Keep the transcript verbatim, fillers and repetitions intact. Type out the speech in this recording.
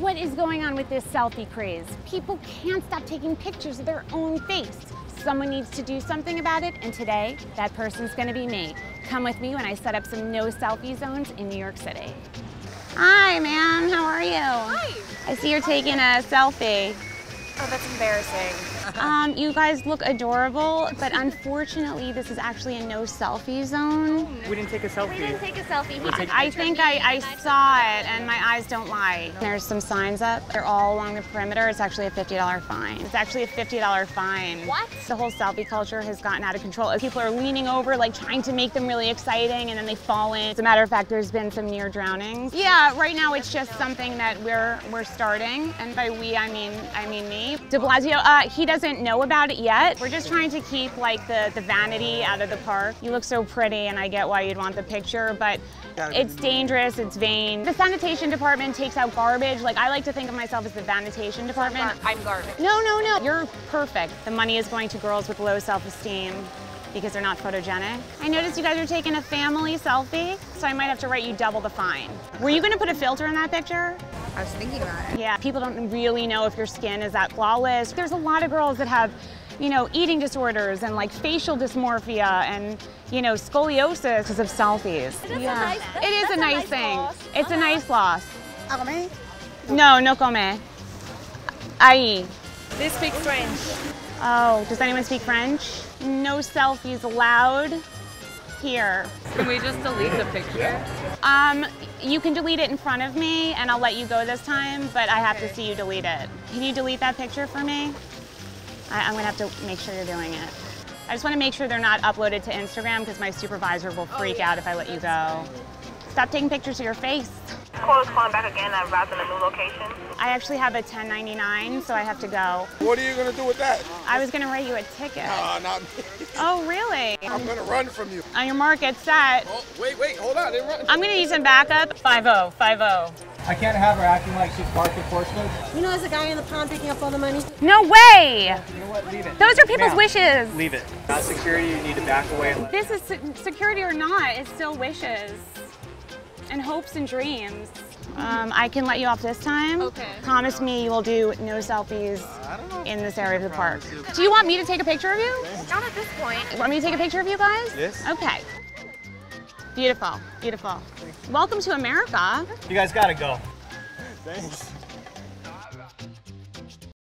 what is going on with this selfie craze? People can't stop taking pictures of their own face. Someone needs to do something about it, and today, that person's gonna be me. Come with me when I set up some no selfie zones in New York City. Hi, ma'am, how are you? Hi. I see you're taking a selfie. Oh, that's embarrassing. Um, you guys look adorable, but unfortunately, this is actually a no selfie zone. Oh, no. We didn't take a selfie. We didn't take a selfie. We took I think I, I saw it, and my eyes don't lie. There's some signs up. They're all along the perimeter. It's actually a fifty dollar fine. It's actually a fifty dollar fine. What? The whole selfie culture has gotten out of control. People are leaning over, like trying to make them really exciting, and then they fall in. As a matter of fact, there's been some near drownings. Yeah, right now it's just something that we're we're starting, and by we I mean I mean me. De Blasio, uh, he doesn't know about it yet. We're just trying to keep like the, the vanity out of the park. You look so pretty and I get why you'd want the picture, but it's dangerous, it's vain. The sanitation department takes out garbage. Like I like to think of myself as the sanitation department. I'm garbage. No, no, no, you're perfect. The money is going to girls with low self-esteem because they're not photogenic. I noticed you guys are taking a family selfie, so I might have to write you double the fine. Were you gonna put a filter in that picture? I was thinking about it. Yeah, people don't really know if your skin is that flawless. There's a lot of girls that have, you know, eating disorders and like facial dysmorphia and, you know, scoliosis because of selfies. That's yeah. a nice, that's, it is a nice, a nice thing. Loss. It's okay. a nice loss. Come? No, no come. Ahí. They speak French. Oh, does anyone speak French? No selfies allowed here. Can we just delete the picture? Um, you can delete it in front of me and I'll let you go this time, but I have okay. to see you delete it. Can you delete that picture for me? I, I'm gonna have to make sure you're doing it. I just wanna make sure they're not uploaded to Instagram because my supervisor will freak oh, yeah. out if I let you go. Stop taking pictures of your face. Caller's calling back again. I arrived in a new location. I actually have a ten ninety-nine, so I have to go. What are you gonna do with that? I was gonna write you a ticket. Uh, not me. Oh, really? I'm gonna run from you. On your mark, get set. Oh, wait, wait, hold on. They're running. I'm gonna need some backup. five oh, five oh. I can't have her acting like she's parked in Portsmouth. You know, there's a guy in the pond picking up all the money. No way! You know what? Leave it. Those are people's wishes. Leave it. Not security. You need to back away. And let this is security or not. It's still wishes. And hopes and dreams. Um, I can let you off this time. Okay. Promise me you will do no selfies uh, in this area of the park. Do you want me to take a picture of you? Not at this point. Want me to take a picture of you guys? Yes. Okay. Beautiful, beautiful. Welcome to America. You guys gotta go. Thanks.